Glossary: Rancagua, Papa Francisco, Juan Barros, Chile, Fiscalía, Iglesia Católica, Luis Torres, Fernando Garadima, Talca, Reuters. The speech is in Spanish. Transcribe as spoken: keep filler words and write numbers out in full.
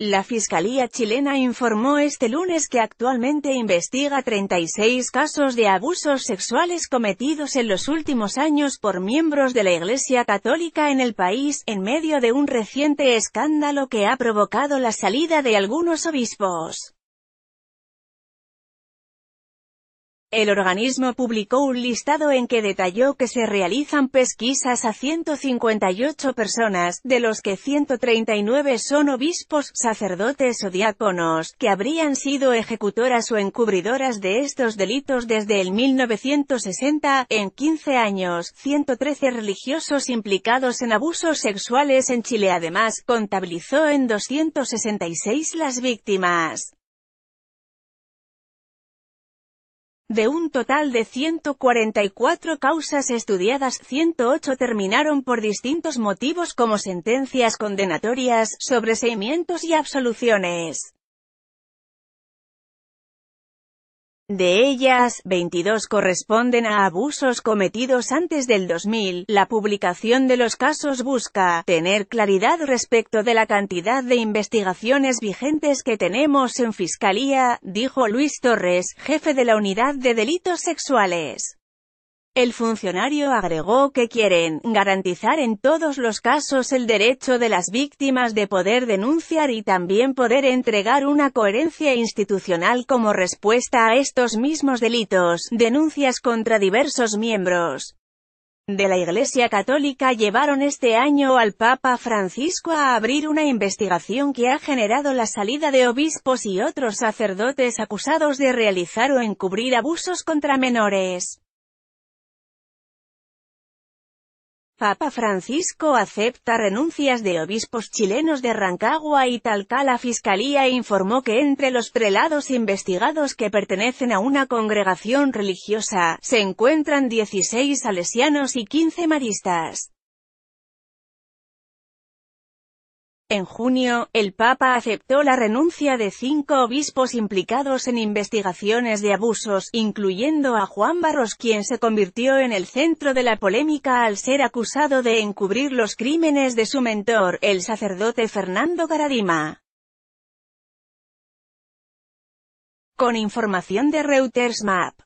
La Fiscalía chilena informó este lunes que actualmente investiga treinta y seis casos de abusos sexuales cometidos en los últimos años por miembros de la Iglesia Católica en el país, en medio de un reciente escándalo que ha provocado la salida de algunos obispos. El organismo publicó un listado en que detalló que se realizan pesquisas a ciento cincuenta y ocho personas, de los que ciento treinta y nueve son obispos, sacerdotes o diáconos, que habrían sido ejecutoras o encubridoras de estos delitos desde el mil novecientos sesenta, en quince años, ciento trece religiosos implicados en abusos sexuales en Chile. Además, contabilizó en doscientas sesenta y seis las víctimas. De un total de ciento cuarenta y cuatro causas estudiadas, ciento ocho terminaron por distintos motivos como sentencias condenatorias, sobreseimientos y absoluciones. De ellas, veintidós corresponden a abusos cometidos antes del dos mil. La publicación de los casos busca tener claridad respecto de la cantidad de investigaciones vigentes que tenemos en Fiscalía, dijo Luis Torres, jefe de la Unidad de Delitos Sexuales. El funcionario agregó que quieren garantizar en todos los casos el derecho de las víctimas de poder denunciar y también poder entregar una coherencia institucional como respuesta a estos mismos delitos. Denuncias contra diversos miembros de la Iglesia Católica llevaron este año al Papa Francisco a abrir una investigación que ha generado la salida de obispos y otros sacerdotes acusados de realizar o encubrir abusos contra menores. Papa Francisco acepta renuncias de obispos chilenos de Rancagua y Talca. La Fiscalía informó que entre los prelados investigados que pertenecen a una congregación religiosa, se encuentran dieciséis salesianos y quince maristas. En junio, el Papa aceptó la renuncia de cinco obispos implicados en investigaciones de abusos, incluyendo a Juan Barros, quien se convirtió en el centro de la polémica al ser acusado de encubrir los crímenes de su mentor, el sacerdote Fernando Garadima. Con información de Reuters Map.